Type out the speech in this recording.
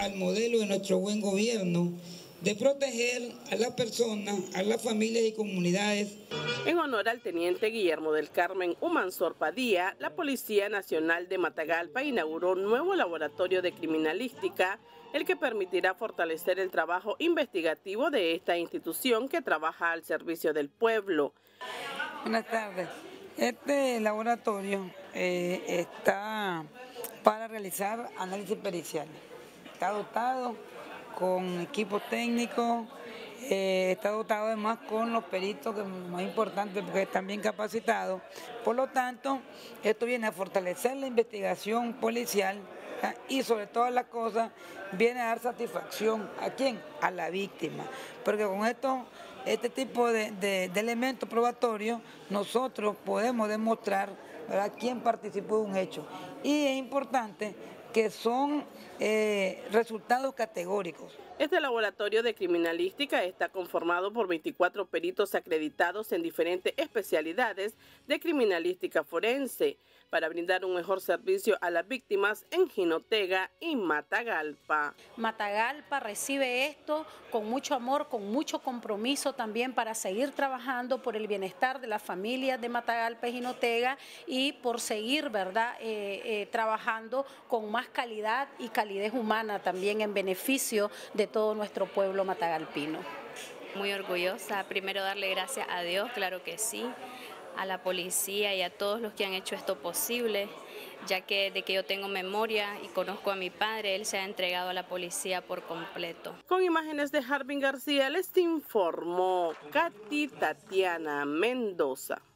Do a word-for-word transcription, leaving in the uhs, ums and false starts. al modelo de nuestro buen gobierno de proteger a las personas, a las familias y comunidades. En honor al teniente Guillermo del Carmen Umanzor Padilla, la Policía Nacional de Matagalpa inauguró un nuevo laboratorio de criminalística, el que permitirá fortalecer el trabajo investigativo de esta institución que trabaja al servicio del pueblo. Buenas tardes. Este laboratorio eh, está para realizar análisis periciales. Está dotado con equipos técnicos, eh, está dotado además con los peritos, que es más importante porque están bien capacitados. Por lo tanto, esto viene a fortalecer la investigación policial, ¿eh? Y sobre todas las cosas viene a dar satisfacción ¿a quién? A la víctima, porque con esto, este tipo de, de, de elementos probatorios nosotros podemos demostrar, ¿verdad?, quién participó de un hecho, y es importante que son eh, resultados categóricos. Este laboratorio de criminalística está conformado por veinticuatro peritos acreditados en diferentes especialidades de criminalística forense para brindar un mejor servicio a las víctimas en Jinotega y Matagalpa. Matagalpa recibe esto con mucho amor, con mucho compromiso también para seguir trabajando por el bienestar de las familias de Matagalpa y Jinotega y por seguir, ¿verdad?, eh, eh, trabajando con más calidad y calidez humana también en beneficio de todo nuestro pueblo matagalpino. Muy orgullosa, primero darle gracias a Dios, claro que sí, a la policía y a todos los que han hecho esto posible, ya que desde que yo tengo memoria y conozco a mi padre, él se ha entregado a la policía por completo. Con imágenes de Jarvin García les informó Katy Tatiana Mendoza.